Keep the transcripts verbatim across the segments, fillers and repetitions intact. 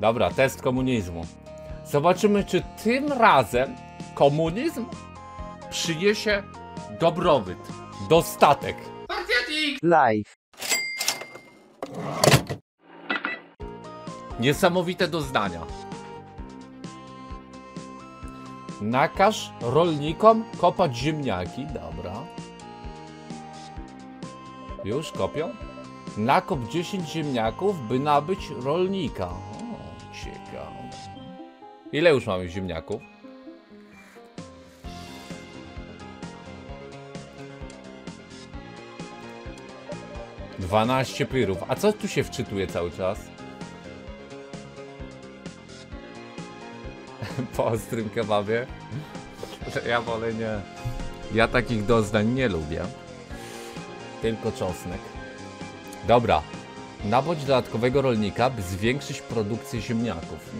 Dobra, test komunizmu. Zobaczymy, czy tym razem komunizm przyniesie dobrobyt, dostatek. Spartiatix! Live. Niesamowite doznania. Nakaż rolnikom kopać ziemniaki. Dobra. Już kopią? Nakop dziesięć ziemniaków, by nabyć rolnika. O, ciekawe. Ile już mamy ziemniaków? dwanaście pyrów. A co tu się wczytuje cały czas? Po ostrym kebabie? Ja wolę nie. Ja takich doznań nie lubię. Tylko czosnek. Dobra. Nabądź dodatkowego rolnika, by zwiększyć produkcję ziemniaków.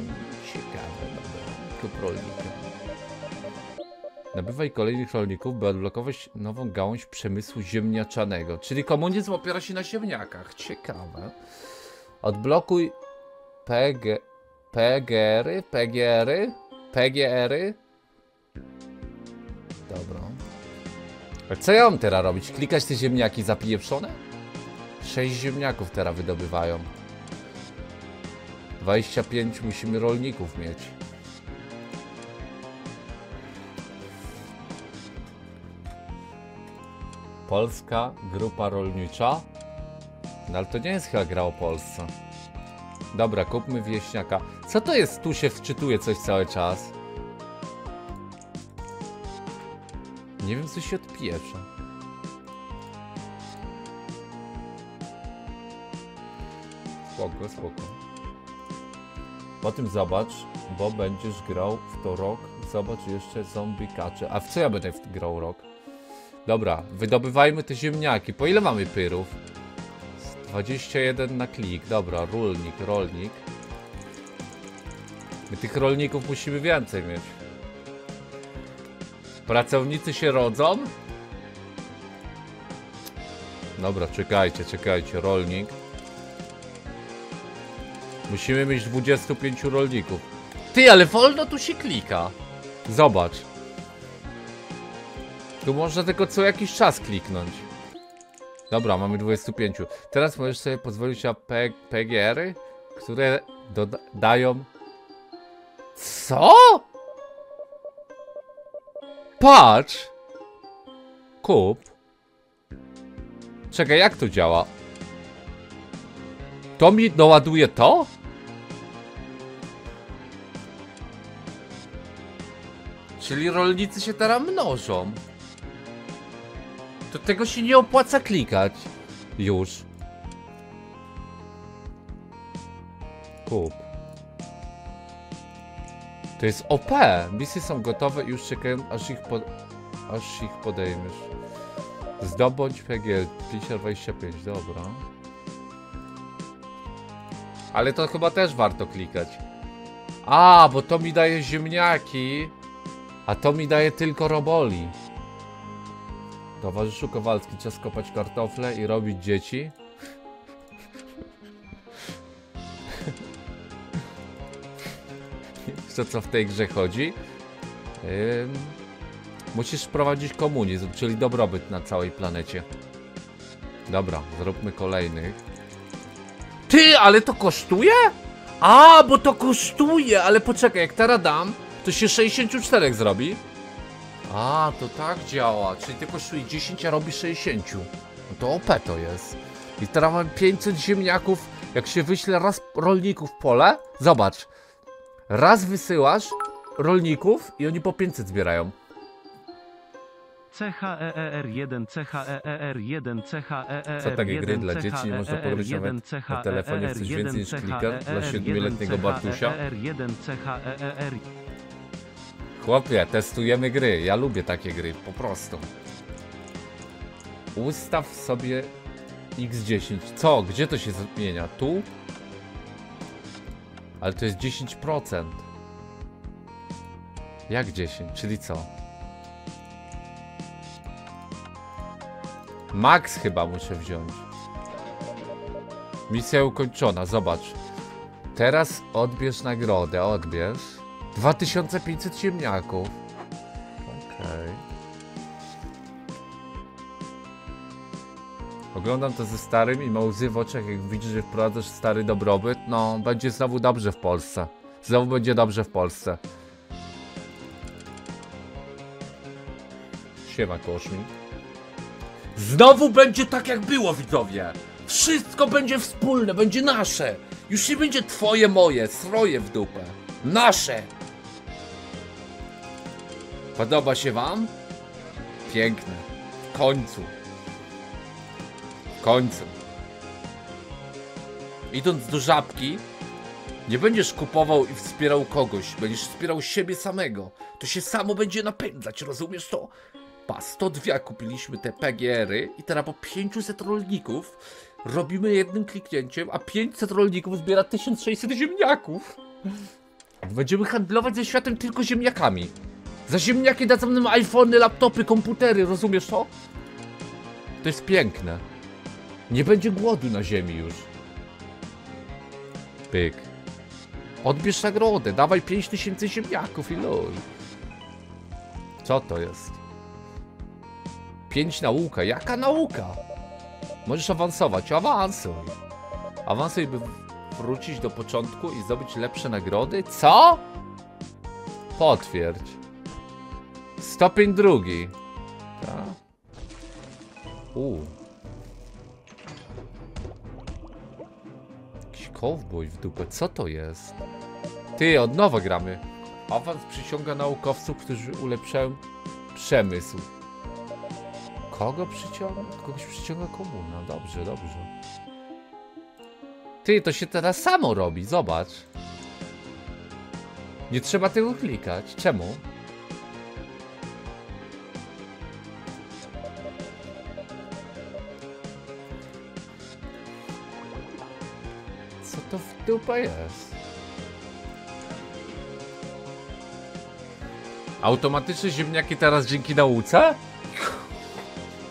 Ciekawe, dobra. Kup rolnika. Nabywaj kolejnych rolników, by odblokować nową gałąź przemysłu ziemniaczanego. Czyli komunizm opiera się na ziemniakach. Ciekawe. Odblokuj P G... PGR-y? PGR-y? PGR-y? Dobra. A co ja mam teraz robić? Klikać te ziemniaki zapieprzone? sześć ziemniaków teraz wydobywają. dwadzieścia pięć musimy rolników mieć. Polska grupa rolnicza? No ale to nie jest chyba gra o Polsce. Dobra, kupmy wieśniaka. Co to jest? Tu się wczytuje coś cały czas. Nie wiem, co się odpieprza. Spoko, spoko. Potem zobacz, bo będziesz grał w to rok. Zobacz jeszcze zombie kacze. A w co ja będę grał rok? Dobra, wydobywajmy te ziemniaki. Po ile mamy pyrów? dwadzieścia jeden na klik. Dobra, rolnik, rolnik. My tych rolników musimy więcej mieć. Pracownicy się rodzą? Dobra, czekajcie, czekajcie, rolnik. Musimy mieć dwadzieścia pięć rolników. Ty, ale wolno tu się klika. Zobacz. Tu można tylko co jakiś czas kliknąć. Dobra, mamy dwadzieścia pięć. Teraz możesz sobie pozwolić na P G R-y, które dają... Co? Patrz! Kup. Czekaj, jak to działa? To mi doładuje to? Czyli rolnicy się teraz mnożą. Do tego się nie opłaca klikać. Już. Kup. To jest O P. Misje są gotowe i już czekają, aż ich, pod... aż ich podejmiesz. Zdobądź P G pięćdziesiąt dwadzieścia pięć. Dobra. Ale to chyba też warto klikać. A, bo to mi daje ziemniaki. A to mi daje tylko roboli. Towarzyszu Kowalski, czas kopać kartofle i robić dzieci. Co co w tej grze chodzi? Ym... Musisz wprowadzić komunizm, czyli dobrobyt na całej planecie. Dobra, zróbmy kolejnych. Ty, ale to kosztuje? A, bo to kosztuje, ale poczekaj, jak teraz dam, to się sześćdziesiąt cztery zrobi. A, to tak działa, czyli ty kosztuje dziesięć, a robi sześćdziesiąt. No to O P to jest. I teraz mam pięćset ziemniaków. Jak się wyśle raz rolników w pole, zobacz. Raz wysyłasz rolników i oni po pięćset zbierają. C H E E R jeden, C H E E R jeden, C H E E R jeden. Co takie gry dla dzieci nie można pogryć nawet na telefonie? Chcesz więcej niż klika dla siedmioletniego Bartusia? Chłopie, testujemy gry. Ja lubię takie gry, po prostu. Ustaw sobie razy dziesięć. Co? Gdzie to się zmienia? Tu? Ale to jest dziesięć procent. Jak dziesięć? Czyli co? Max chyba muszę wziąć. Misja ukończona, zobacz. Teraz odbierz nagrodę, odbierz. dwa tysiące pięćset ziemniaków. Okej. Okay. Oglądam to ze starym i ma łzy w oczach, jak widzisz, że wprowadzasz stary dobrobyt. No, będzie znowu dobrze w Polsce. Znowu będzie dobrze w Polsce. Siema, Koszmin. Znowu będzie tak, jak było, widzowie. Wszystko będzie wspólne, będzie nasze. Już nie będzie twoje, moje, sroje w dupę. Nasze. Podoba się wam? Piękne. W końcu. W końcu. Idąc do żabki, nie będziesz kupował i wspierał kogoś. Będziesz wspierał siebie samego. To się samo będzie napędzać, rozumiesz to? Pa, sto dwa kupiliśmy te P G ery i teraz po pięćset rolników robimy jednym kliknięciem, a pięćset rolników zbiera tysiąc sześćset ziemniaków. Będziemy handlować ze światem tylko ziemniakami. Za ziemniaki dadzą nam iPhony, laptopy, komputery, rozumiesz to? To jest piękne. Nie będzie głodu na ziemi już. Pyk. Odbierz nagrodę, dawaj pięć tysięcy ziemniaków i lol. Co to jest? pięć nauka, jaka nauka? Możesz awansować, awansuj. Awansuj, by wrócić do początku i zdobyć lepsze nagrody? Co? Potwierdź. Stopień drugi. Ta. U. Jakiś kowboj w dupę, co to jest? Ty, od nowa gramy. Awans przyciąga naukowców, którzy ulepszają przemysł. Kogo przyciąga? Kogoś przyciąga komuna. Dobrze, dobrze. Ty, to się teraz samo robi, zobacz. Nie trzeba tego klikać. Czemu? Co to w dupę jest? Automatyczne ziemniaki teraz dzięki nauce?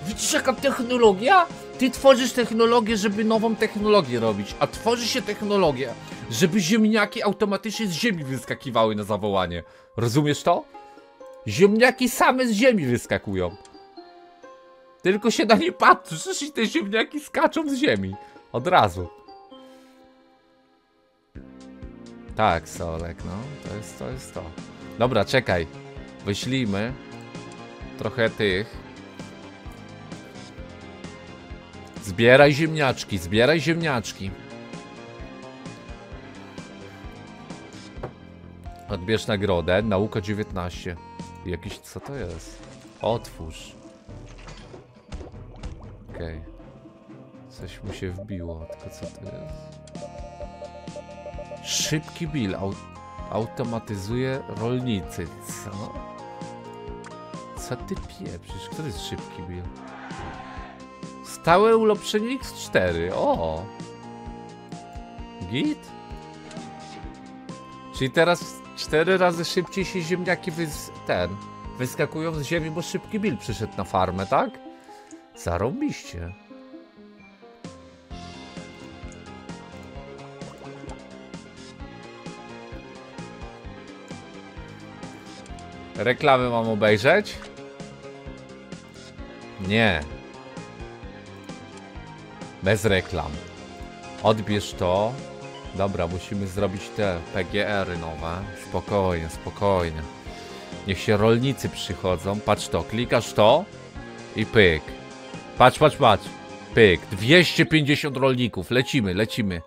Widzisz, jaka technologia? Ty tworzysz technologię, żeby nową technologię robić, a tworzy się technologia, żeby ziemniaki automatycznie z ziemi wyskakiwały na zawołanie. Rozumiesz to? Ziemniaki same z ziemi wyskakują. Tylko się na nie patrzysz i te ziemniaki skaczą z ziemi. Od razu. Tak, Solek, no. To jest to, jest to. Dobra, czekaj. Wyślijmy trochę tych. Zbieraj ziemniaczki, zbieraj ziemniaczki. Odbierz nagrodę, nauka dziewiętnaście. Jakiś, co to jest? Otwórz. Okej. Okay. Coś mu się wbiło, tylko co to jest? Szybki bill, Au automatyzuje rolnicy, co? Co ty pieprzysz? Który jest szybki bill? Stałe ulepszenie iks cztery, o! Git? Czyli teraz cztery razy szybciej się ziemniaki wys ten, wyskakują z ziemi, bo szybki bill przyszedł na farmę, tak? Zarąbiście. Reklamy mam obejrzeć? Nie. Bez reklam. Odbierz to. Dobra, musimy zrobić te P G ery nowe. Spokojnie, spokojnie. Niech się rolnicy przychodzą. Patrz to, klikasz to i pyk. Patrz, patrz, patrz. Pyk. dwieście pięćdziesiąt rolników. Lecimy, lecimy.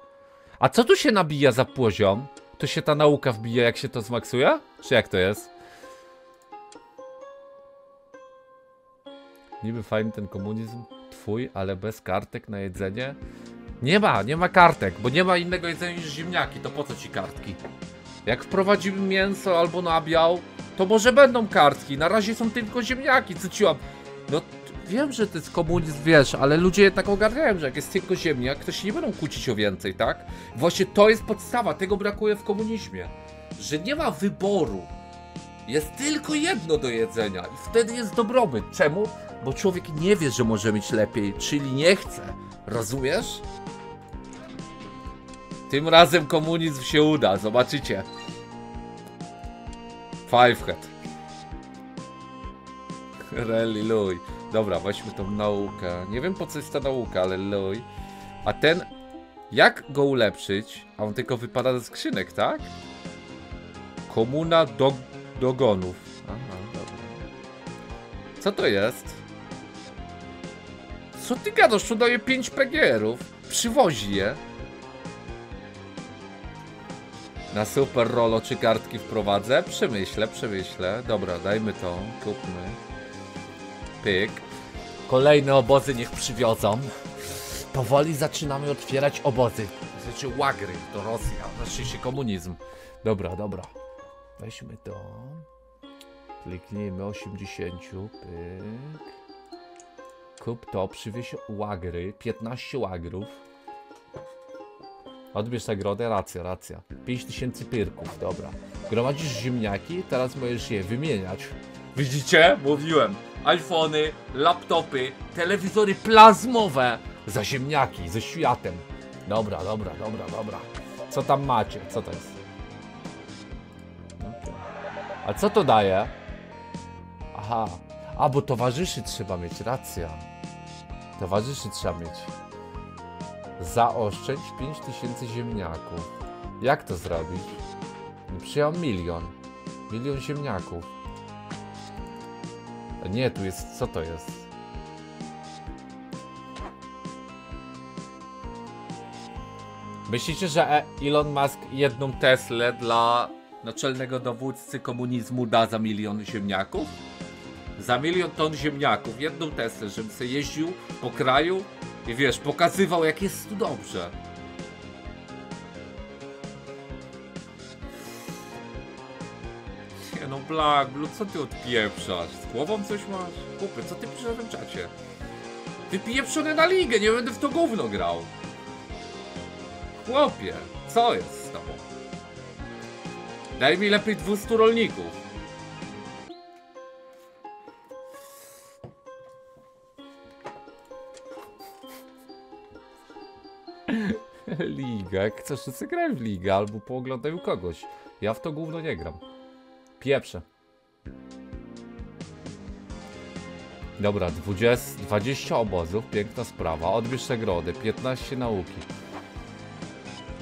A co tu się nabija za poziom? To się ta nauka wbija, jak się to zmaksuje? Czy jak to jest? Niby fajny ten komunizm. Twój, ale bez kartek na jedzenie? Nie ma, nie ma kartek, bo nie ma innego jedzenia niż ziemniaki, to po co ci kartki? Jak wprowadzimy mięso albo nabiał, to może będą kartki, na razie są tylko ziemniaki, co ci mam? No wiem, że to jest komunizm, wiesz, ale ludzie jednak ogarniają, że jak jest tylko ziemniak, to się nie będą kłócić o więcej, tak? Właśnie to jest podstawa, tego brakuje w komunizmie, że nie ma wyboru. Jest tylko jedno do jedzenia i wtedy jest dobrobyt. Czemu? Bo człowiek nie wie, że może mieć lepiej, czyli nie chce. Rozumiesz? Tym razem komunizm się uda, zobaczycie. Fivehead. Rally luj. Dobra, weźmy tą naukę. Nie wiem po co jest ta nauka, ale luj. A ten, jak go ulepszyć? A on tylko wypada ze skrzynek, tak? Komuna do, dogonów. Aha, dobra. Co to jest? Co ty gadasz? Tu daje pięć P G erów. Przywozi je. Na super rolo czy kartki wprowadzę? Przemyślę, przemyślę. Dobra, dajmy tą, kupmy. Pyk. Kolejne obozy niech przywiozą. Powoli zaczynamy otwierać obozy. Znaczy łagry, to Rosja, znaczy się komunizm. Dobra, dobra. Weźmy to. Kliknijmy osiemdziesiąt, pyk. Kup to, przywieź łagry, piętnaście łagrów. Odbierz nagrodę, racja, racja. pięć tysięcy pyrków, dobra. Gromadzisz ziemniaki, teraz możesz je wymieniać. Widzicie? Mówiłem. iPhony, laptopy, telewizory plazmowe. Za ziemniaki, ze światem. Dobra, dobra, dobra, dobra. Co tam macie? Co to jest? A co to daje? Aha. A, bo towarzyszy trzeba mieć, racja. Towarzyszy trzeba mieć. Zaoszczędź pięć tysięcy ziemniaków. Jak to zrobić? Przyjął milion. Milion ziemniaków. Nie, tu jest... co to jest? Myślicie, że Elon Musk jedną Teslę dla naczelnego dowódcy komunizmu da za milion ziemniaków? Za milion ton ziemniaków, jedną Teslę, żebym sobie jeździł po kraju i wiesz, pokazywał jak jest tu dobrze. Nie no, Black Blue, co ty odpieprzasz? Z głową coś masz? Kupy, co ty piszesz w tym czacie? Wypieprzony na ligę, nie będę w to gówno grał. Chłopie, co jest z tobą? Daj mi lepiej dwieście rolników. Liga, jak chcesz, to graj w ligę albo pooglądaj u kogoś. Ja w to gówno nie gram. Pieprzę. Dobra, dwadzieścia obozów, piękna sprawa. Odbierz nagrody, piętnaście nauki.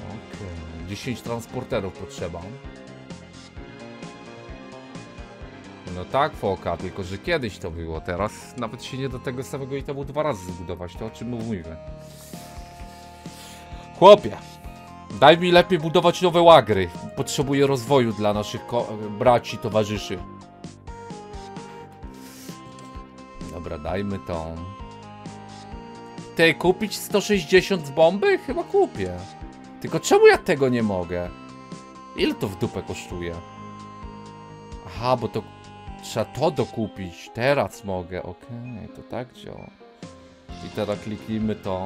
Okay. dziesięć transporterów potrzeba. No tak, foka, tylko że kiedyś to było, teraz nawet się nie do tego samego i temu dwa razy zbudować, to o czym mówimy. Chłopie, daj mi lepiej budować nowe łagry. Potrzebuję rozwoju dla naszych braci, towarzyszy. Dobra, dajmy tą. Ty, kupić sto sześćdziesiąt z bomby? Chyba kupię. Tylko czemu ja tego nie mogę? Ile to w dupę kosztuje? Aha, bo to trzeba to dokupić. Teraz mogę. Okej, okay, to tak działa. I teraz kliknijmy to.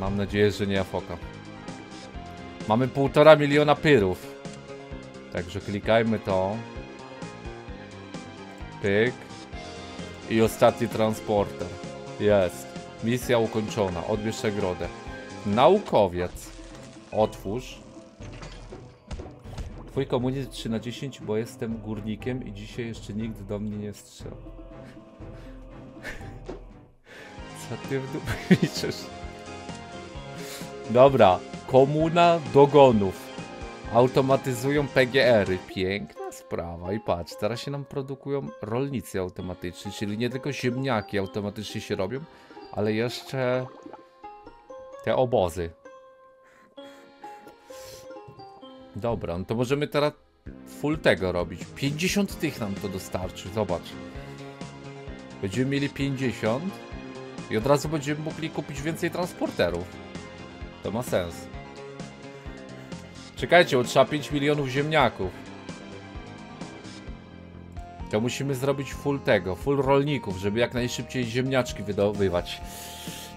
Mam nadzieję, że nie afoka. Mamy półtora miliona pyrów. Także klikajmy to. Pyk. I ostatni transporter. Jest. Misja ukończona. Odbierz nagrodę. Naukowiec. Otwórz. Twój komunizm trzy na dziesięć, bo jestem górnikiem i dzisiaj jeszcze nikt do mnie nie strzelał. Co ty w dupę liczysz? Dobra, komuna dogonów. Automatyzują P G ery. Piękna sprawa. I patrz, teraz się nam produkują rolnicy automatyczni, czyli nie tylko ziemniaki automatycznie się robią, ale jeszcze te obozy. Dobra, no to możemy teraz full tego robić. pięćdziesiąt tych nam to dostarczy, zobacz. Będziemy mieli pięćdziesiąt i od razu będziemy mogli kupić więcej transporterów. To ma sens. Czekajcie, bo trzeba pięć milionów ziemniaków. To musimy zrobić full tego, full rolników, żeby jak najszybciej ziemniaczki wydobywać.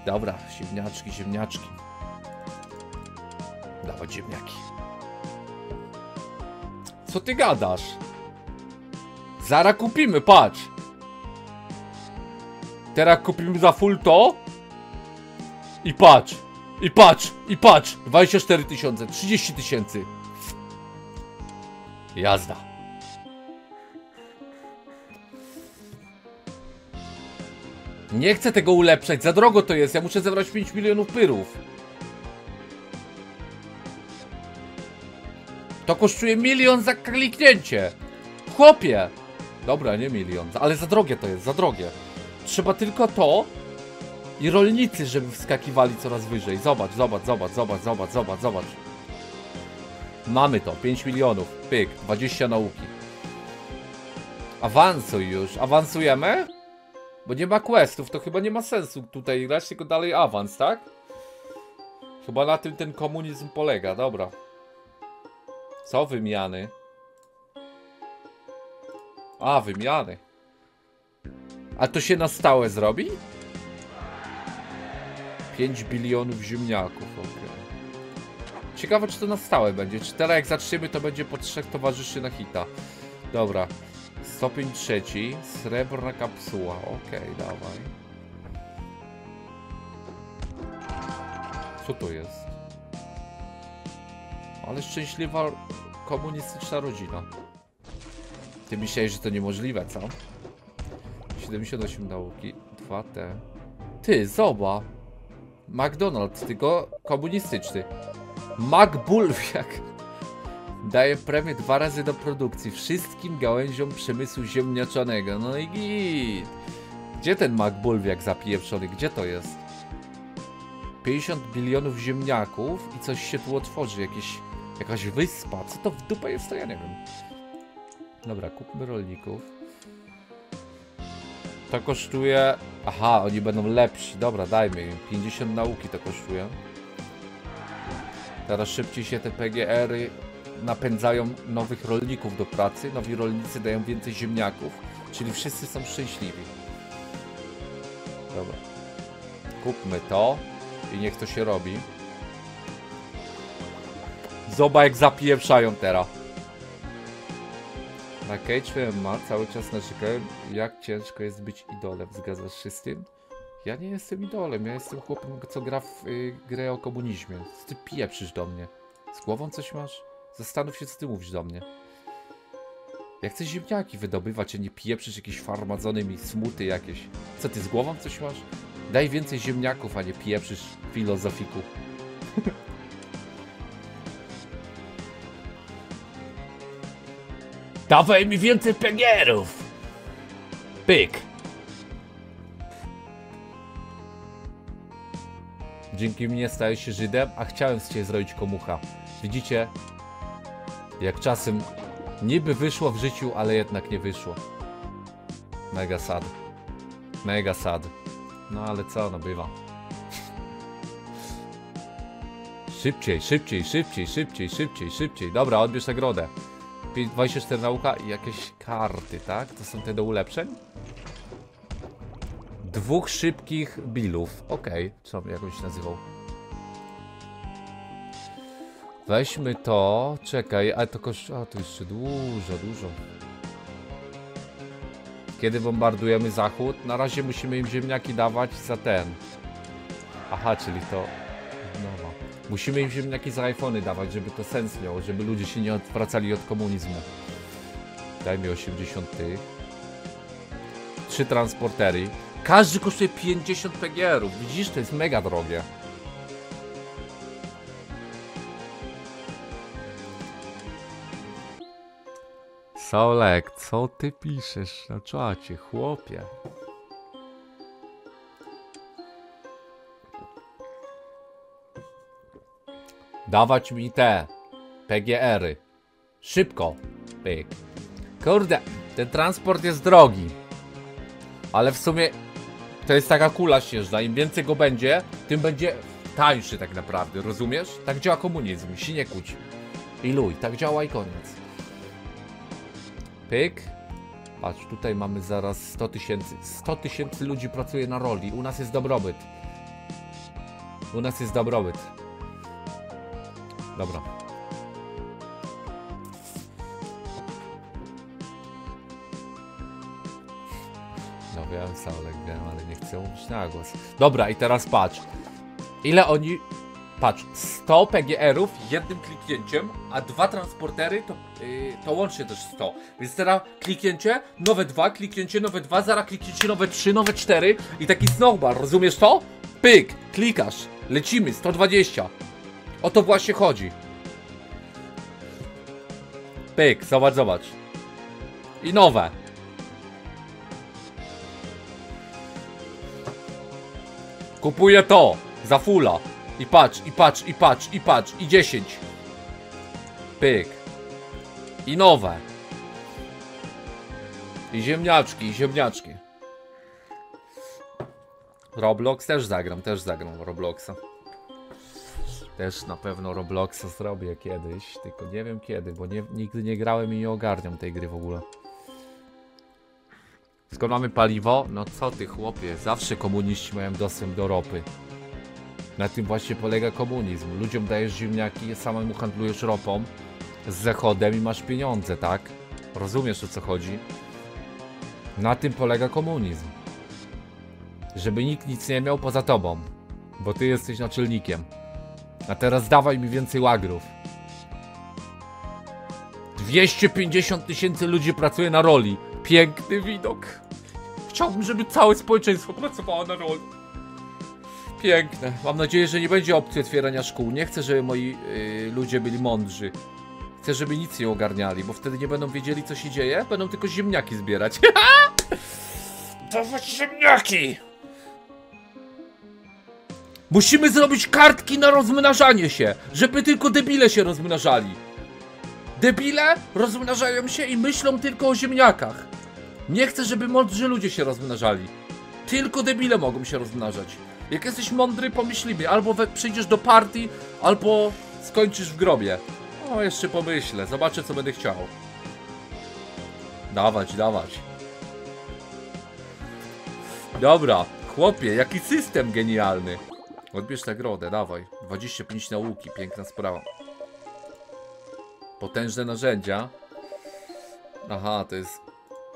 Dobra, ziemniaczki, ziemniaczki. Dawać ziemniaki. Co ty gadasz? Zaraz kupimy, patrz. Teraz kupimy za full to. I patrz, i patrz, i patrz. dwadzieścia cztery tysiące, trzydzieści tysięcy. Jazda. Nie chcę tego ulepszać, za drogo to jest. Ja muszę zebrać pięć milionów pyrów. To kosztuje milion za kliknięcie. Chłopie. Dobra, nie milion, ale za drogie to jest, za drogie. Trzeba tylko to i rolnicy, żeby wskakiwali coraz wyżej. Zobacz, zobacz, zobacz, zobacz, zobacz, zobacz, zobacz. Mamy to, pięć milionów, pyk, dwadzieścia nauki. Awansuj już, awansujemy? Bo nie ma questów, to chyba nie ma sensu tutaj grać, tylko dalej awans, tak? Chyba na tym ten komunizm polega, dobra. Co wymiany? A, wymiany. A to się na stałe zrobi? pięć bilionów ziemniaków, ok. Ciekawe, czy to na stałe będzie. Czy teraz jak zaczniemy, to będzie po trzech towarzyszy na hita. Dobra. Stopień trzeci. Srebrna kapsuła. Okej, okay, dawaj. Co to jest? Ale szczęśliwa komunistyczna rodzina. Ty myślałeś, że to niemożliwe, co? siedemdziesiąt osiem nauki. dwa T. Ty, zobacz. McDonald's, tylko komunistyczny. MacBulwiak daje premię dwa razy do produkcji wszystkim gałęziom przemysłu ziemniaczanego. No i git. Gdzie ten MacBulwiak zapieprzony? Gdzie to jest? pięćdziesiąt bilionów ziemniaków i coś się tu otworzy. Jakieś, jakaś wyspa. Co to w dupę jest? To ja nie wiem. Dobra, kupmy rolników. To kosztuje... Aha, oni będą lepsi. Dobra, dajmy im. pięćdziesiąt nauki to kosztuje. Teraz szybciej się te P G R-y napędzają nowych rolników do pracy. Nowi rolnicy dają więcej ziemniaków, czyli wszyscy są szczęśliwi. Dobra. Kupmy to i niech to się robi. Zobacz, jak zapieprzają teraz. Na Cage ma cały czas narzekają, jak ciężko jest być idolem. Zgadzasz się z tym? Ja nie jestem idolem, ja jestem chłopem, co gra w y, grę o komunizmie. Ty pieprzysz do mnie. Z głową coś masz? Zastanów się, co ty mówisz do mnie. Jak chcesz ziemniaki wydobywać, a nie pieprzysz jakieś farmazony, smuty jakieś. Co ty, z głową coś masz? Daj więcej ziemniaków, a nie pieprzysz, filozofiku. Dawaj mi więcej P G R-ów! Pyk! Dzięki mnie stałeś się Żydem, a chciałem z ciebie zrobić komucha. Widzicie? Jak czasem niby wyszło w życiu, ale jednak nie wyszło. Mega sad. Mega sad. No ale co, no bywa. Szybciej, szybciej, szybciej, szybciej, szybciej, szybciej. Dobra, odbierz nagrodę. dwadzieścia cztery nauka i jakieś karty, tak? To są te do ulepszeń? Dwóch szybkich bilów. Okej, co on jakoś nazywał. Weźmy to. Czekaj, ale to kosztuje... A, to jeszcze dużo, dużo. Kiedy bombardujemy zachód? Na razie musimy im ziemniaki dawać za ten. Aha, czyli to... Nowa. Musimy im ziemniaki za iPhony dawać, żeby to sens miało, żeby ludzie się nie odwracali od komunizmu. Daj mi osiemdziesiąt tych. Trzy transportery. Każdy kosztuje pięćdziesiąt P G R-ów. Widzisz, to jest mega drogie. Solek, co ty piszesz na czacie, chłopie? Dawać mi te P G R-y. Szybko. Pyk. Kurde, ten transport jest drogi. Ale w sumie... To jest taka kula śnieżna, im więcej go będzie, tym będzie tańszy tak naprawdę, rozumiesz? Tak działa komunizm, się nie kłóć. I luj, tak działa i koniec. Pyk. Patrz, tutaj mamy zaraz sto tysięcy. sto tysięcy ludzi pracuje na roli, u nas jest dobrobyt. U nas jest dobrobyt. Dobra. No wiem, sam, ale nie chcę mówić na głos. Dobra, i teraz patrz. Ile oni... Patrz, sto P G R-ów jednym kliknięciem, a dwa transportery to, yy, to łącznie też sto. Więc teraz kliknięcie, nowe dwa, kliknięcie, nowe dwa, zaraz kliknięcie, nowe trzy, nowe cztery i taki snowball, rozumiesz to? Pyk, klikasz, lecimy, sto dwadzieścia. O to właśnie chodzi. Pyk, zobacz, zobacz. I nowe. Kupuję to, za fulla. I patrz, i patrz, i patrz, i patrz, i dziesięć. Pyk. I nowe. I ziemniaczki, i ziemniaczki. Roblox też zagram, też zagram Robloxa. Też na pewno Robloxa zrobię kiedyś, tylko nie wiem kiedy, bo nie, nigdy nie grałem i nie ogarniam tej gry w ogóle. Skąd mamy paliwo? No co ty chłopie, zawsze komuniści mają dostęp do ropy. Na tym właśnie polega komunizm. Ludziom dajesz ziemniaki, samemu handlujesz ropą z zachodem i masz pieniądze, tak? Rozumiesz, o co chodzi? Na tym polega komunizm. Żeby nikt nic nie miał poza tobą, bo ty jesteś naczelnikiem. A teraz dawaj mi więcej łagrów. dwieście pięćdziesiąt tysięcy ludzi pracuje na roli. Piękny widok. Chciałbym, żeby całe społeczeństwo pracowało na roli. Piękne. Mam nadzieję, że nie będzie opcji otwierania szkół. Nie chcę, żeby moi yy, ludzie byli mądrzy. Chcę, żeby nic nie ogarniali, bo wtedy nie będą wiedzieli, co się dzieje. Będą tylko ziemniaki zbierać. Dawać ziemniaki! Musimy zrobić kartki na rozmnażanie się, żeby tylko debile się rozmnażali. Debile rozmnażają się i myślą tylko o ziemniakach. Nie chcę, żeby mądrzy ludzie się rozmnażali. Tylko debile mogą się rozmnażać. Jak jesteś mądry, pomyślimy, albo we, przyjdziesz do partii, albo skończysz w grobie. O, jeszcze pomyślę, zobaczę, co będę chciał. Dawać, dawać. Dobra, chłopie, jaki system genialny. Odbierz nagrodę, dawaj. dwadzieścia pięć nauki, piękna sprawa. Potężne narzędzia. Aha, to jest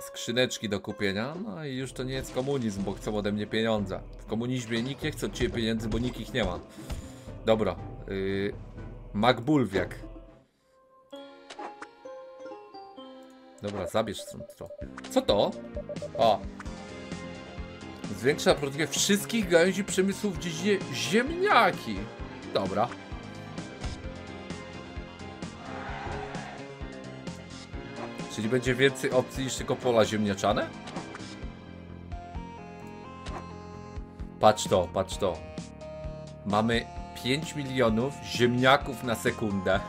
skrzyneczki do kupienia. No i już to nie jest komunizm, bo chcą ode mnie pieniądze. W komunizmie nikt nie chce od ciebie pieniędzy, bo nikt ich nie ma. Dobra. Yy, MacBulwiak. Dobra, zabierz to. Co to? O. Zwiększa produkcję wszystkich gałęzi przemysłu w dziedzinie ziemniaki. Dobra. Czyli będzie więcej opcji niż tylko pola ziemniaczane? Patrz to, patrz to. Mamy pięć milionów ziemniaków na sekundę.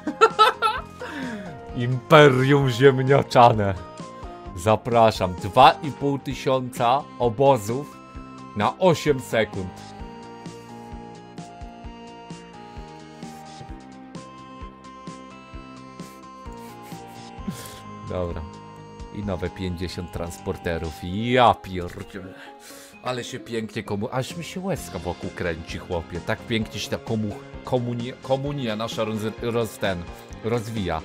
Imperium ziemniaczane. Zapraszam. dwa i pół tysiąca obozów na osiem sekund. Dobra. I nowe pięćdziesiąt transporterów. Ja pierdolę. Ale się pięknie komu... Aż mi się łezka wokół kręci, chłopie. Tak pięknie się ta komu... komunia, komunia nasza roz... Roz... Ten... rozwija.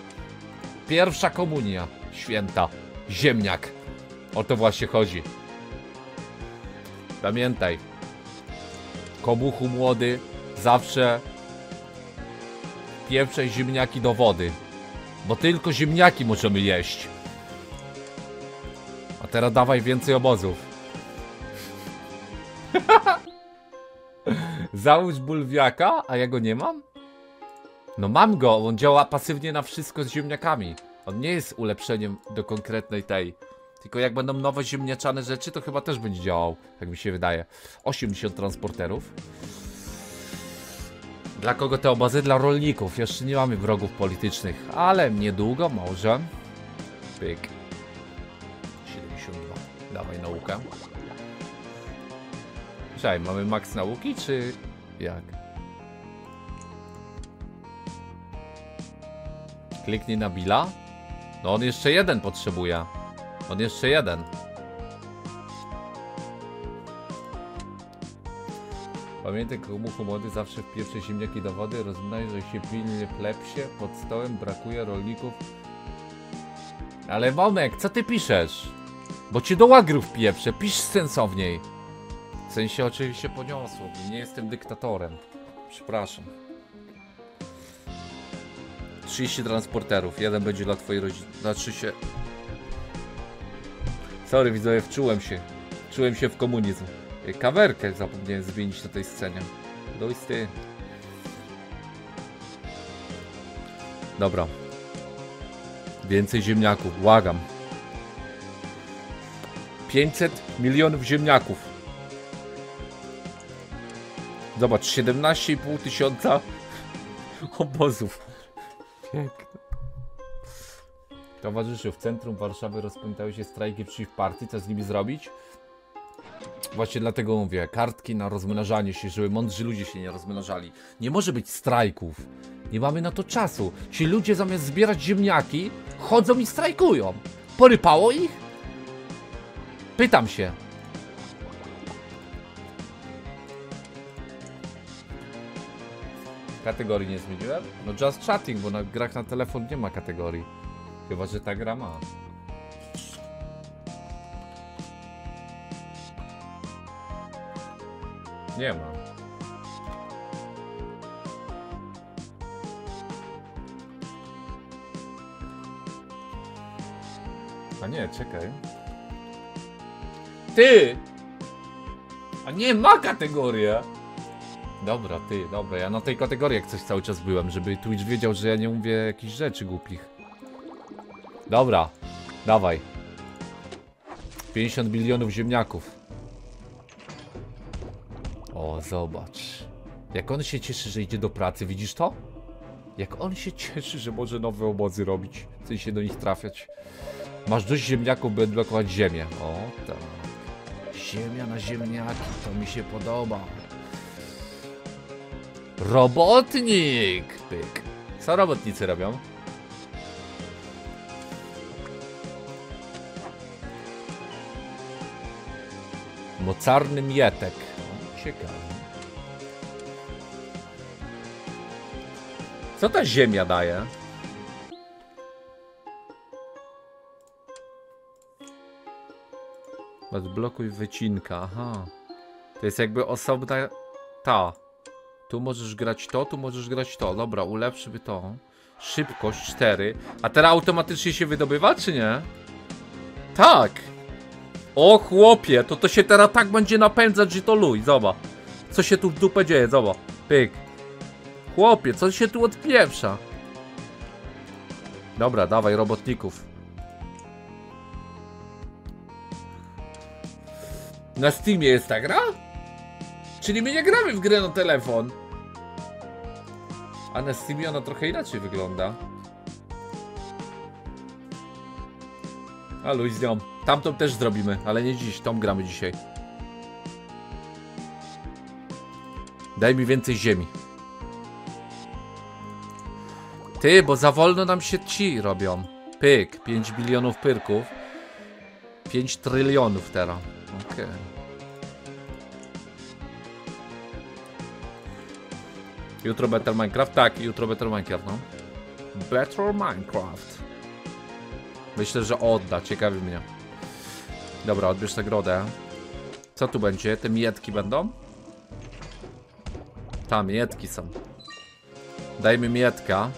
Pierwsza komunia. Święta. Ziemniak. O to właśnie chodzi. Pamiętaj, komuchu młody, zawsze pieprzaj ziemniaki do wody, bo tylko ziemniaki możemy jeść. A teraz dawaj więcej obozów. Załóż bulwiaka, a ja go nie mam? No mam go, on działa pasywnie na wszystko z ziemniakami. On nie jest ulepszeniem do konkretnej tej. Tylko jak będą nowe ziemniaczane rzeczy, to chyba też będzie działał, jak mi się wydaje. osiemdziesiąt transporterów. Dla kogo te obozy? Dla rolników. Jeszcze nie mamy wrogów politycznych, ale niedługo może. Pyk. siedemdziesiąt dwa. Dawaj naukę. Czekaj, mamy maks nauki, czy jak? Kliknij na Billa. No on jeszcze jeden potrzebuje. On jeszcze jeden. Pamiętaj, komuchu młody, zawsze w pierwszej ziemniaki do wody, rozmnażaj się pilnie w lepsie, pod stołem brakuje rolników. Ale Womek, co ty piszesz? Bo cię do łagrów pieprze, pisz sensowniej. W sensie oczywiście poniosło, nie jestem dyktatorem. Przepraszam. trzydzieści transporterów. Jeden będzie dla twojej rodziny. Znaczy się... Sorry widzowie, wczułem się. Czułem się w komunizm. Kawerkę zapomniałem zmienić na tej scenie. Dojsty. Dobra. Więcej ziemniaków, błagam. pięćset milionów ziemniaków. Zobacz, siedemnaście i pół tysiąca obozów. Piękne. Towarzyszu, w centrum Warszawy rozpętały się strajki przeciw partii. Co z nimi zrobić? Właśnie dlatego mówię, kartki na rozmnażanie się, żeby mądrzy ludzie się nie rozmnażali. Nie może być strajków. Nie mamy na to czasu. Ci ludzie zamiast zbierać ziemniaki, chodzą i strajkują. Porypało ich? Pytam się. Kategorii nie zmieniłem? No just chatting, bo na grach na telefon nie ma kategorii. Chyba że ta gra ma. Nie ma. A nie, czekaj. Ty! A nie ma kategoria! Dobra, ty, dobra, ja na tej kategorii jak coś cały czas byłem, żeby Twitch wiedział, że ja nie mówię jakichś rzeczy głupich. Dobra, dawaj. pięćdziesiąt milionów ziemniaków. O, zobacz. Jak on się cieszy, że idzie do pracy, widzisz to? Jak on się cieszy, że może nowe obozy robić, chce się do nich trafiać. Masz dość ziemniaków, by odblokować ziemię. O, tak. Ziemia na ziemniaki, to mi się podoba. Robotnik! Pyk. Co robotnicy robią? Mocarny mietek. O, ciekawe. Co ta ziemia daje? Odblokuj wycinka. Aha. To jest jakby osobna... Ta. Tu możesz grać to, tu możesz grać to. Dobra, ulepszymy to. Szybkość cztery. A teraz automatycznie się wydobywa, czy nie? Tak! O chłopie, to to się teraz tak będzie napędzać, że to luj, zobacz. Co się tu w dupę dzieje, zobacz. Pyk. Chłopie, co się tu odpieprza? Dobra, dawaj robotników. Na Steamie jest ta gra? Czyli my nie gramy w grę na telefon. A na Steamie ona trochę inaczej wygląda. A luj z nią. Tamtą też zrobimy, ale nie dziś. Tą gramy dzisiaj. Daj mi więcej ziemi. Ty, bo za wolno nam się ci robią. Pyk. pięć bilionów pyrków. pięć trylionów teraz. Okej. Okay. Jutro Better Minecraft? Tak, jutro Better Minecraft, no. Better Minecraft. Myślę, że odda. Ciekawi mnie. Dobra, odbierz nagrodę. Co tu będzie? Te mietki będą? Ta, mietki są. Dajmy mietka.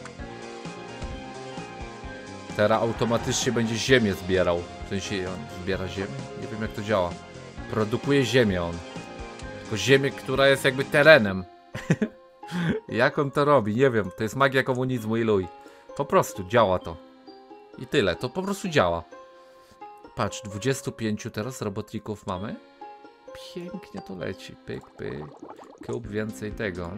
Teraz automatycznie będzie ziemię zbierał. W sensie on zbiera ziemię? Nie wiem jak to działa. Produkuje ziemię on. Tylko ziemię, która jest jakby terenem. Jak on to robi? Nie wiem. To jest magia komunizmu i luj. Po prostu działa to. I tyle. To po prostu działa. Patrz, dwadzieścia pięć teraz robotników mamy. Pięknie to leci. Pyk, pyk. Kup więcej tego.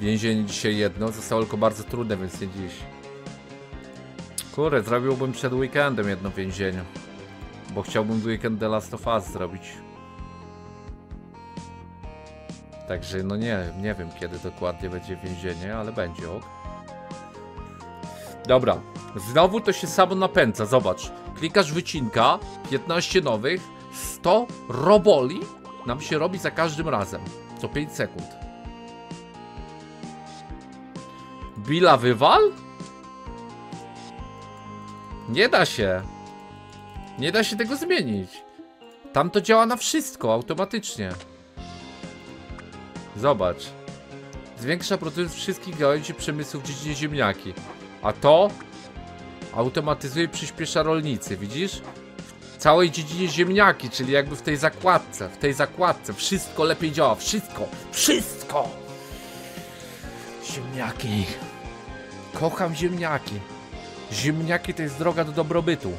Więzienie dzisiaj jedno. Zostało tylko bardzo trudne, więc nie dziś. Kurde, zrobiłbym przed weekendem jedno więzienie. Bo chciałbym w weekend The Last of Us zrobić. Także no nie, nie wiem kiedy dokładnie będzie więzienie, ale będzie, ok. Dobra, znowu to się samo napędza, zobacz. Klikasz wycinka, piętnaście nowych, sto roboli nam się robi za każdym razem, co pięć sekund. Billa wywal? Nie da się. Nie da się tego zmienić. Tam to działa na wszystko, automatycznie. Zobacz. Zwiększa producent wszystkich gałęzi przemysłu w dziedzinie ziemniaki. A to automatyzuje i przyspiesza rolnicy, widzisz? W całej dziedzinie ziemniaki, czyli jakby w tej zakładce, w tej zakładce wszystko lepiej działa, wszystko, wszystko! Ziemniaki. Kocham ziemniaki. Ziemniaki to jest droga do dobrobytu.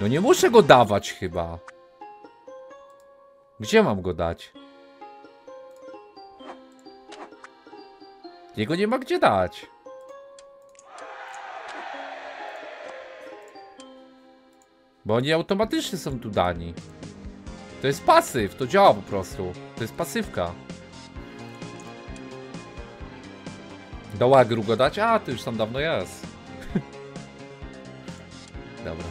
No nie muszę go dawać chyba. Gdzie mam go dać? Jego nie ma gdzie dać. Bo oni automatycznie są tu dani. To jest pasyw, to działa po prostu. To jest pasywka. Do łagru go dać? A, to już tam dawno jest. Dobra.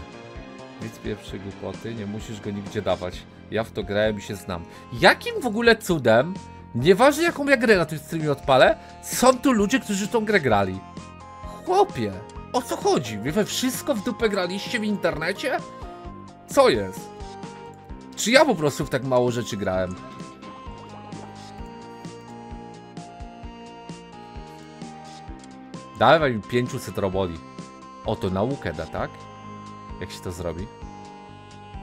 Nic pierwszej głupoty, nie musisz go nigdzie dawać. Ja w to grałem i się znam. Jakim w ogóle cudem, nieważne jaką ja grę na tym streamie odpalę, są tu ludzie, którzy tą grę grali. Chłopie, o co chodzi? Wy we wszystko w dupę graliście w internecie? Co jest? Czy ja po prostu w tak mało rzeczy grałem? Dawaj mi pięćset roboli. Oto naukę da, tak? Jak się to zrobi?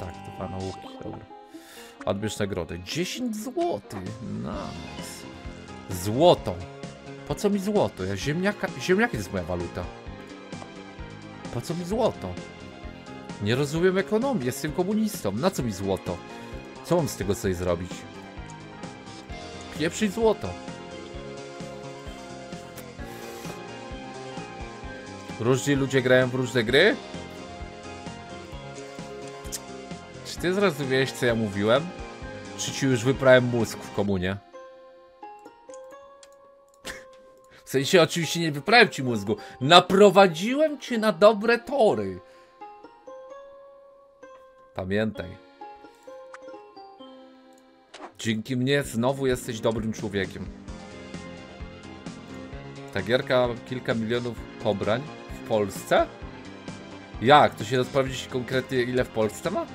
Tak, dwa nauki, dobra. Odbierz nagrodę. dziesięć złotych. Nice. Złoto. Po co mi złoto? Ja ziemniaka... Ziemniaki to jest moja waluta. Po co mi złoto? Nie rozumiem ekonomii, jestem komunistą. Na co mi złoto? Co mam z tego coś zrobić? Pieprzyć złoto. Różni ludzie grają w różne gry? Czy ty zrozumiałeś, co ja mówiłem? Czy ci już wyprałem mózg w komunie? W sensie oczywiście nie wyprałem ci mózgu. Naprowadziłem cię na dobre tory. Pamiętaj. Dzięki mnie znowu jesteś dobrym człowiekiem. Ta gierka kilka milionów pobrań w Polsce? Jak? To się sprawdzić konkretnie ile w Polsce ma?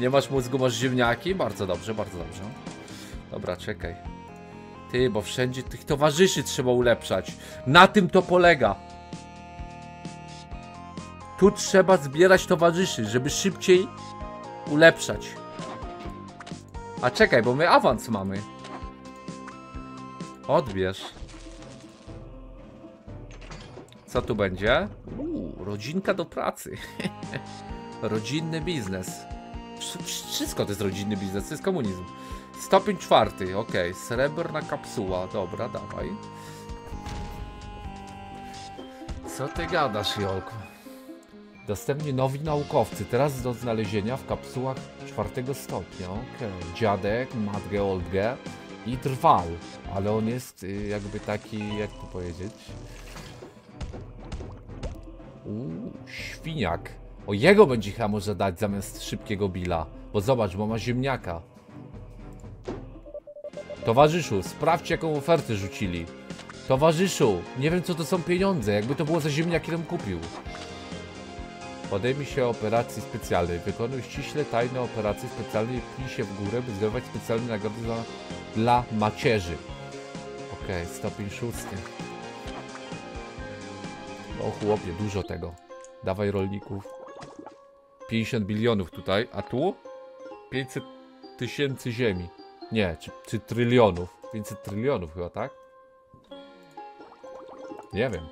Nie masz mózgu, masz ziemniaki? Bardzo dobrze, bardzo dobrze. Dobra, czekaj. Ty, bo wszędzie tych towarzyszy trzeba ulepszać. Na tym to polega. Tu trzeba zbierać towarzyszy, żeby szybciej ulepszać. A czekaj, bo my awans mamy. Odbierz. Co tu będzie? Uuu, rodzinka do pracy. Rodzinny biznes. Wszystko to jest rodzinny biznes, to jest komunizm. Stopień czwarty, ok. Srebrna kapsuła, dobra, dawaj. Co ty gadasz, Jolku? Dostępni nowi naukowcy, teraz do znalezienia w kapsułach czwartego stopnia. Okay. Dziadek, matkę, Oldgę i Drwal, ale on jest jakby taki, jak to powiedzieć? Uuu, świniak. O jego będzie chyba może dać zamiast szybkiego Billa, bo zobacz, bo ma ziemniaka. Towarzyszu, sprawdź jaką ofertę rzucili. Towarzyszu, nie wiem co to są pieniądze, jakby to było za ziemniaki, bym kupił. Podejmij się operacji specjalnej. Wykonuj ściśle tajne operacje specjalne i pnij się w górę, by zdobywać specjalne nagrody dla, dla macierzy. Okej, okay, stopień szósty. O chłopie, dużo tego. Dawaj rolników. pięćdziesiąt bilionów tutaj, a tu? pięćset tysięcy ziemi. Nie, czy, czy trylionów. pięćset trylionów chyba, tak? Nie wiem.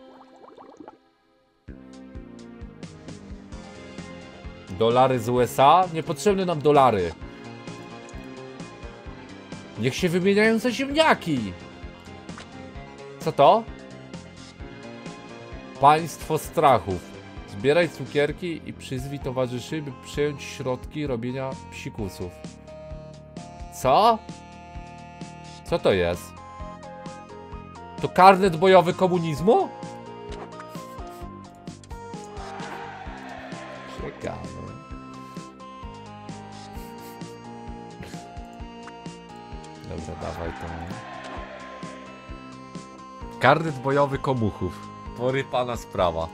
Dolary z U S A? Niepotrzebne nam dolary. Niech się wymieniają za ziemniaki. Co to? Państwo strachów. Zbieraj cukierki i przyzwij towarzyszy, by przejąć środki robienia psikusów. Co? Co to jest? To karnet bojowy komunizmu? Ciekawe. Dobra, dawaj to. Karnet bojowy komuchów. porypana sprawa.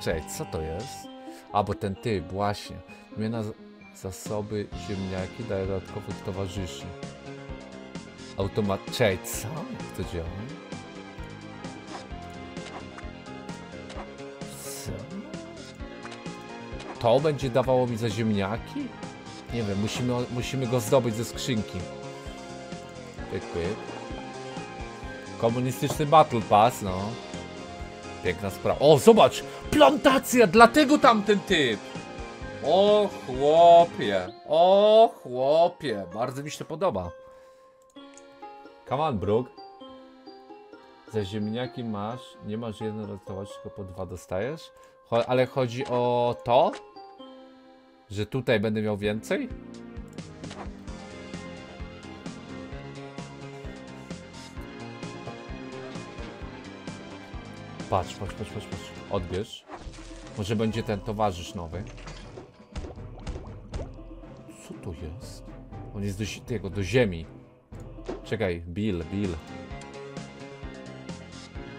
Cześć, co to jest? A, bo ten typ, właśnie. Wymiana zasoby ziemniaki daje dodatkowych towarzyszy. Automat... Cześć, co? Jak to działa? Co? To będzie dawało mi za ziemniaki? Nie wiem, musimy, musimy go zdobyć ze skrzynki. Komunistyczny Battle Pass, no. Piękna sprawa. O, zobacz! Plantacja! Dlatego tamten typ! O, chłopie! O, chłopie! Bardzo mi się to podoba. Come on, Brug. Za ziemniaki masz... Nie masz jednorazować, tylko po dwa dostajesz. Cho- ale chodzi o to? Że tutaj będę miał więcej? Patrz, patrz, patrz, patrz, patrz. Odbierz. Może będzie ten towarzysz nowy. Co to jest? On jest do tego, do ziemi. Czekaj, Bill, Bill.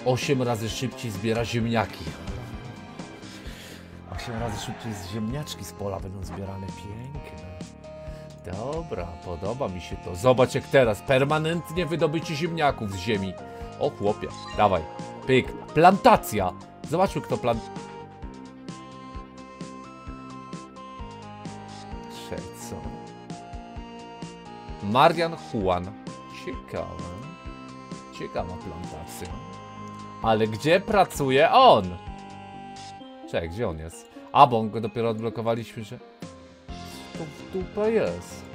Osiem razy szybciej zbiera ziemniaki. Osiem razy szybciej z ziemniaczki z pola będą zbierane. Piękne. Dobra, podoba mi się to. Zobacz jak teraz, permanentnie wydobycie ziemniaków z ziemi. O chłopie, dawaj. Pyk. Plantacja. Zobaczmy kto plan... Trzecą. Marian Juan. Ciekawa. Ciekawa plantacja. Ale gdzie pracuje on? Czekaj, gdzie on jest? A, bo on go dopiero odblokowaliśmy, że... Co to w dupę jest?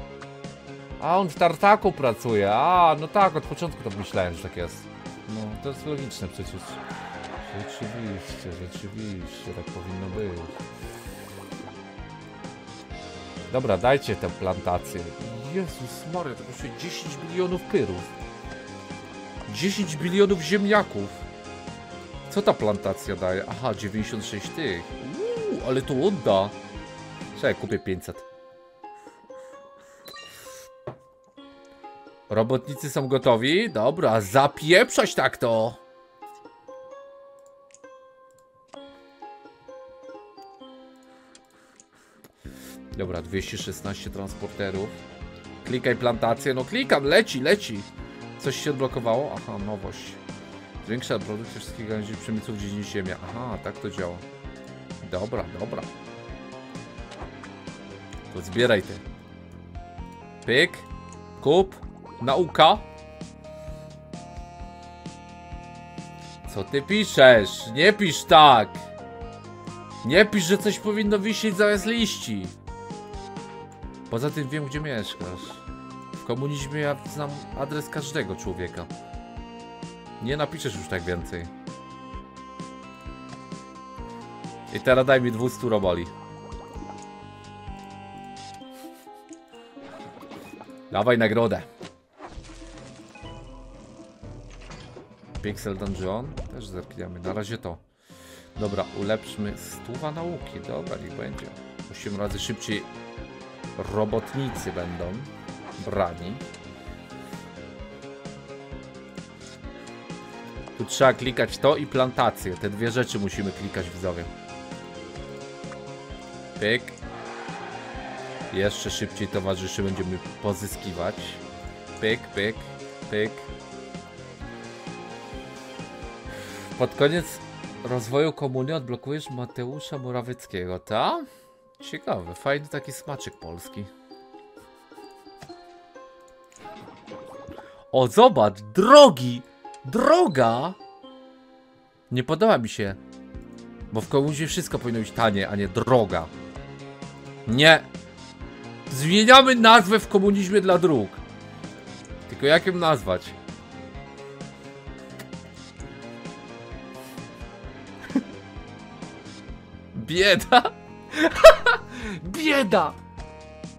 A, on w tartaku pracuje. A, no tak, od początku to myślałem, że tak jest. No, to jest logiczne przecież. Rzeczywiście, rzeczywiście, tak powinno być. Dobra, dajcie tę plantację. Jezus Maria, to kosztuje dziesięć milionów pyrów. dziesięć bilionów ziemniaków. Co ta plantacja daje? Aha, dziewięćdziesiąt sześć tych. Uuu, ale to odda. Czekaj, kupię pięćset. Robotnicy są gotowi? Dobra, zapieprzać tak to! Dobra, dwieście szesnaście transporterów. Klikaj plantację, no klikam, leci, leci! Coś się odblokowało? Aha, nowość. Zwiększa produkcję wszystkich gałęzi przemysłów w dziedzinie ziemia. Aha, tak to działa. Dobra, dobra. To zbieraj ty. Pyk. Kup. Nauka? Co ty piszesz? Nie pisz tak! Nie pisz, że coś powinno wisieć zamiast liści! Poza tym wiem, gdzie mieszkasz. W komunizmie ja znam adres każdego człowieka. Nie napiszesz już tak więcej. I teraz daj mi dwustu roboli. Dawaj nagrodę. Pixel Dungeon, też zerkniemy, na razie to. Dobra, ulepszmy stuwa nauki, dobra, niech będzie. Osiem razy szybciej robotnicy będą brani. Tu trzeba klikać to i plantację, te dwie rzeczy musimy klikać widzowie. Pyk. Jeszcze szybciej towarzyszy będziemy pozyskiwać. Pyk, pyk, pyk. Pod koniec rozwoju komuny odblokujesz Mateusza Morawieckiego, ta? Ciekawe, fajny taki smaczek polski. O, zobacz, drogi! Droga! Nie podoba mi się. Bo w komunie wszystko powinno być tanie, a nie droga. Nie! Zmieniamy nazwę w komunizmie dla dróg. Tylko jak ją nazwać? Bieda? Bieda!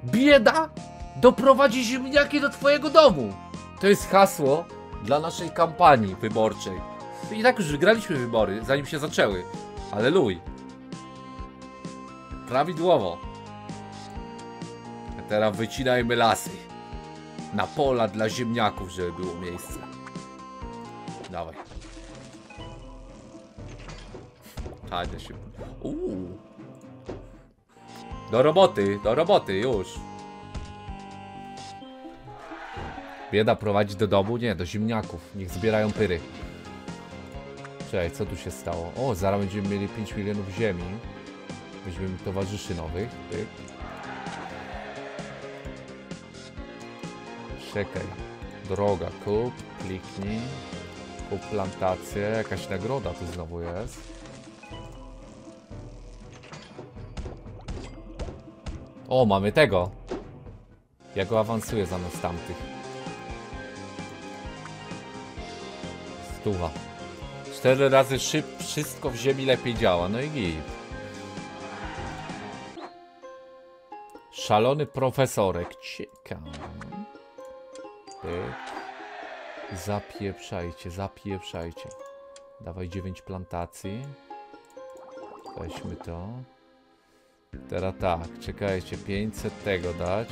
Bieda doprowadzi ziemniaki do twojego domu. To jest hasło dla naszej kampanii wyborczej. I tak już wygraliśmy wybory, zanim się zaczęły. Aleluj. Prawidłowo. A teraz wycinajmy lasy. Na pola dla ziemniaków, żeby było miejsce. Dawaj. Tanie szybko. Uuu. Do roboty, do roboty, już. Bieda prowadzić do domu? Nie, do ziemniaków. Niech zbierają pyry. Czekaj, co tu się stało? O, zaraz będziemy mieli pięć milionów ziemi. Weźmiemy towarzyszy nowych. Pyk. Czekaj. Droga, kup, kliknij. Kup plantację. Jakaś nagroda tu znowu jest. O, mamy tego. Ja go awansuję zamiast tamtych. Stuwa. Cztery razy szyb, wszystko w ziemi lepiej działa. No i git. Szalony profesorek. Ciekawe. Zapieprzajcie, zapieprzajcie. Dawaj dziewięć plantacji. Weźmy to. Teraz tak, czekajcie, pięćset tego dać.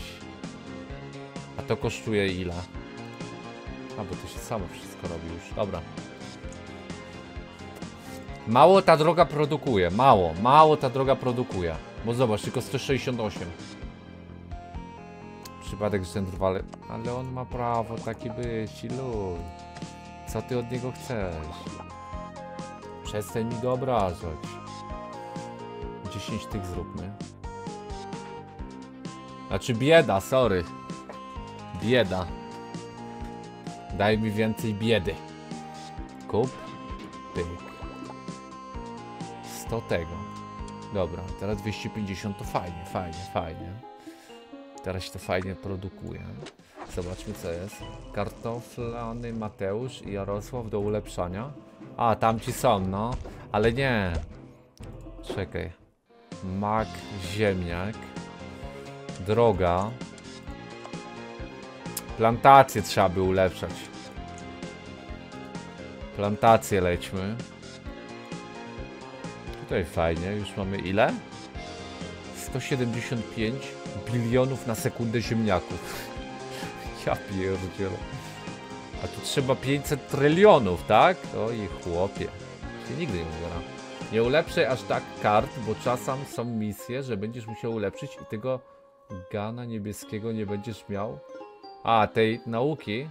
A to kosztuje ile? A, bo to się samo wszystko robi już, dobra. Mało ta droga produkuje, mało, mało ta droga produkuje. Bo zobacz, tylko sto sześćdziesiąt osiem. Przypadek, że ten trwale... Ale on ma prawo taki być, iluj. Co ty od niego chcesz? Przestań mi go obrażać. dziesięć tych zróbmy. Znaczy bieda, sorry. Bieda. Daj mi więcej biedy. Kup. Pyk. sto tego. Dobra, teraz dwieście pięćdziesiąt to fajnie, fajnie, fajnie. Teraz się to fajnie produkuje. Zobaczmy co jest. Kartoflany Mateusz i Jarosław do ulepszania. A, tamci są, no. Ale nie. Czekaj. Mak, ziemniak, droga, plantacje trzeba by ulepszać. Plantacje lećmy. Tutaj fajnie, już mamy ile? sto siedemdziesiąt pięć bilionów na sekundę ziemniaków. Ja pierdzielę. A tu trzeba pięćset trylionów, tak? Oj chłopie, się nigdy nie ubiera. Nie ulepszaj aż tak kart, bo czasem są misje, że będziesz musiał ulepszyć i tego gana niebieskiego nie będziesz miał. A, tej nauki?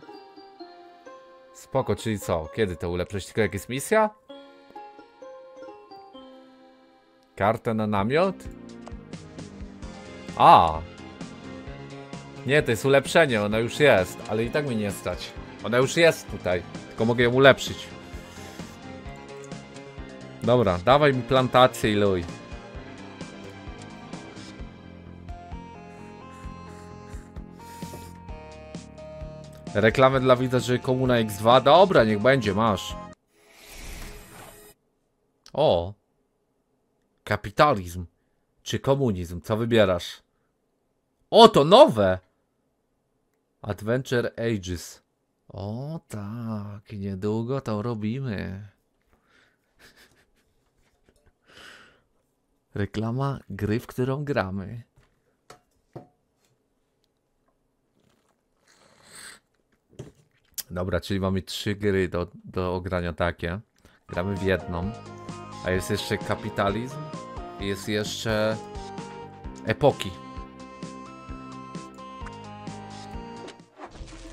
Spoko, czyli co? Kiedy to ulepszyć? Tylko jak jest misja? Karta na namiot? A! Nie, to jest ulepszenie, ona już jest, ale i tak mi nie stać. Ona już jest tutaj, tylko mogę ją ulepszyć. Dobra, dawaj mi plantację i luj. Reklamę dla widza, że komuna iks dwa. Dobra, niech będzie, masz. O. Kapitalizm. Czy komunizm? Co wybierasz? O, to nowe! Adventure Ages. O tak, niedługo to robimy. Reklama gry, w którą gramy. Dobra, czyli mamy trzy gry do, do ogrania takie. Gramy w jedną. A jest jeszcze kapitalizm. I jest jeszcze epoki.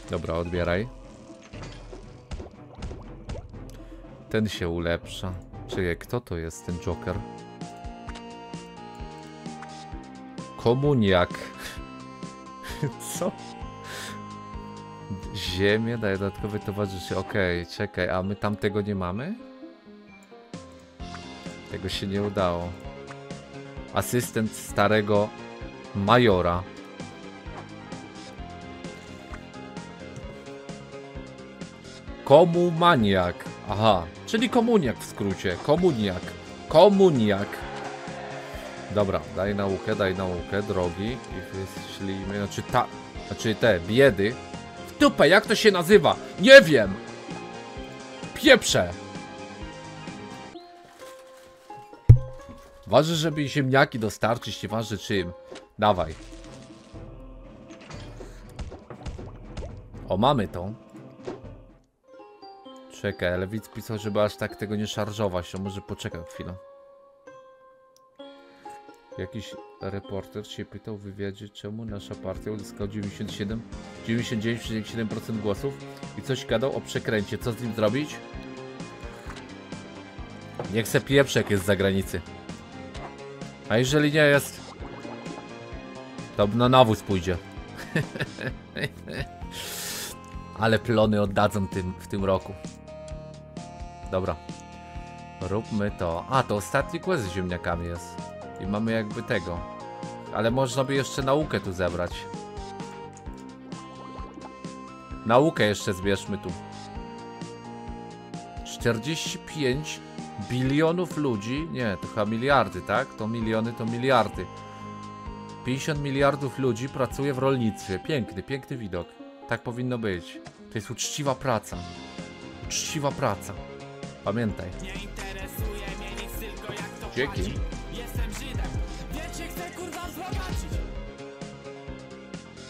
Dobra, odbieraj. Ten się ulepsza. Czyli kto to jest ten Joker? Komuniak. Co? Ziemię daje dodatkowe towarzyszy. Okej, okay, czekaj, a my tam tego nie mamy? Tego się nie udało. Asystent starego majora. Komumaniak. Aha, czyli komuniak w skrócie. Komuniak. Komuniak. Dobra, daj naukę, daj naukę, drogi. I wyślijmy, znaczy ta, znaczy te biedy. W dupę, jak to się nazywa? Nie wiem! Pieprze! Ważne, żeby ziemniaki dostarczyć, nieważne czym. Dawaj. O, mamy tą. Czekaj, ale widz pisał, żeby aż tak tego nie szarżować, to może poczekaj chwilę. Jakiś reporter się pytał w wywiadzie, czemu nasza partia uzyskała dziewięćdziesiąt siedem, dziewięćdziesiąt dziewięć przecinek siedem procent głosów i coś gadał o przekręcie. Co z nim zrobić? Niech se pieprze, jak jest z zagranicy. A jeżeli nie jest, to na nawóz pójdzie. Ale plony oddadzą tym, w tym roku. Dobra. Róbmy to. A, to ostatni quest z ziemniakami jest. I mamy jakby tego. Ale można by jeszcze naukę tu zebrać. Naukę jeszcze zbierzmy tu. czterdzieści pięć bilionów ludzi. Nie, to chyba miliardy, tak? To miliony, to miliardy. pięćdziesiąt miliardów ludzi pracuje w rolnictwie. Piękny, piękny widok. Tak powinno być. To jest uczciwa praca. Uczciwa praca. Pamiętaj. Nie interesuje mnie nic, tylko jak to dzięki. Jestem Żydem. Wiecie, chcę kurwa złamacić.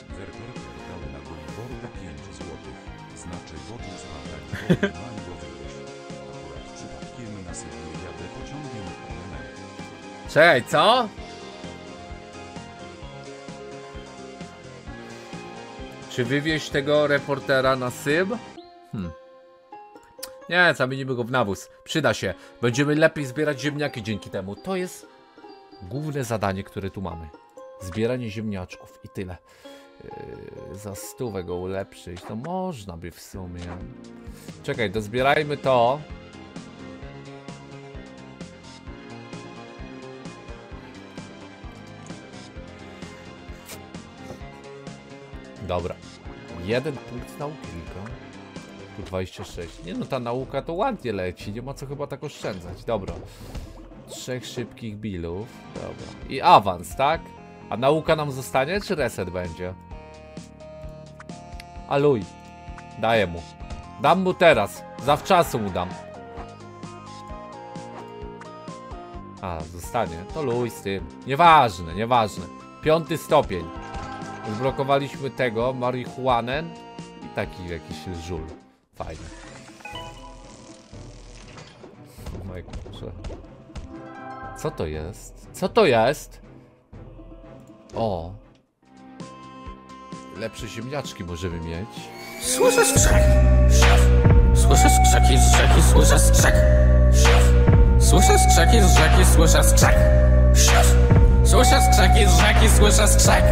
Werber pytał na Goliboru na pięć złotych. Znaczy wodę złapać. Akurat przypadkiem na sobie jadę pociągiem. Czekaj, co? Czy wywieźć tego reportera na Syb? Hmm. Nie, zamienimy go w nawóz. Przyda się. Będziemy lepiej zbierać ziemniaki dzięki temu. To jest główne zadanie, które tu mamy. Zbieranie ziemniaczków i tyle. Yy, za stówę go ulepszyć. To można by w sumie. Czekaj, dozbierajmy to. Dobra. Jeden punkt nauki tylko. Tu dwadzieścia sześć. Nie no, ta nauka to ładnie leci. Nie ma co chyba tak oszczędzać. Dobra. Trzech szybkich bilów. Dobra. I awans, tak? A nauka nam zostanie, czy reset będzie? Aluj. Daję mu. Dam mu teraz. Zawczasu mu dam. A, zostanie. To luj z tym. Nieważne, nieważne. Piąty stopień. Zblokowaliśmy tego, marihuanę i taki jakiś żul. Fajny. Oh my God. Co to jest? Co to jest? O! Lepsze ziemniaczki możemy mieć. Słyszę skrzek! Słyszę skrzeki z rzeki, słyszę skrzek! Słyszę skrzeki z rzeki, słyszę skrzek! Słyszę skrzeki z rzeki, słyszę skrzek!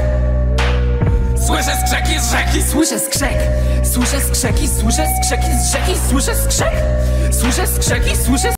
Słyszę skrzeki z rzeki, słyszę skrzek. Słyszę skrzeki, słyszę skrzeki z rzeki, słyszę skrzek. Słyszę skrzeki, słyszę